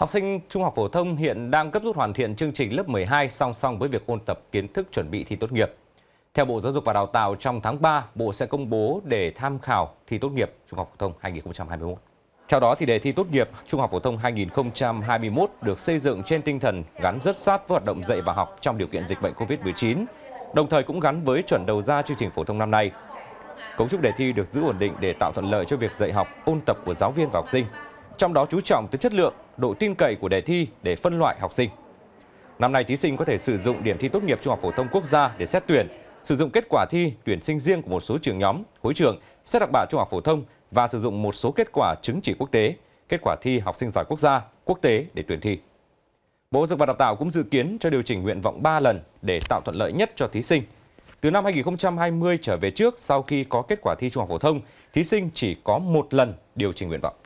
Học sinh trung học phổ thông hiện đang gấp rút hoàn thiện chương trình lớp 12 song song với việc ôn tập kiến thức chuẩn bị thi tốt nghiệp. Theo Bộ Giáo dục và Đào tạo, trong tháng 3, Bộ sẽ công bố để tham khảo thi tốt nghiệp trung học phổ thông 2021. Theo đó, thì đề thi tốt nghiệp trung học phổ thông 2021 được xây dựng trên tinh thần gắn rất sát với hoạt động dạy và học trong điều kiện dịch bệnh Covid-19, đồng thời cũng gắn với chuẩn đầu ra chương trình phổ thông năm nay. Cấu trúc đề thi được giữ ổn định để tạo thuận lợi cho việc dạy học, ôn tập của giáo viên và học sinh, trong đó chú trọng tới chất lượng, độ tin cậy của đề thi để phân loại học sinh. Năm nay, thí sinh có thể sử dụng điểm thi tốt nghiệp trung học phổ thông quốc gia để xét tuyển, sử dụng kết quả thi tuyển sinh riêng của một số trường nhóm, khối trường, xét đặc bạ trung học phổ thông và sử dụng một số kết quả chứng chỉ quốc tế, kết quả thi học sinh giỏi quốc gia, quốc tế để tuyển thi. Bộ Giáo dục và Đào tạo cũng dự kiến cho điều chỉnh nguyện vọng 3 lần để tạo thuận lợi nhất cho thí sinh. Từ năm 2020 trở về trước, sau khi có kết quả thi trung học phổ thông, thí sinh chỉ có một lần điều chỉnh nguyện vọng.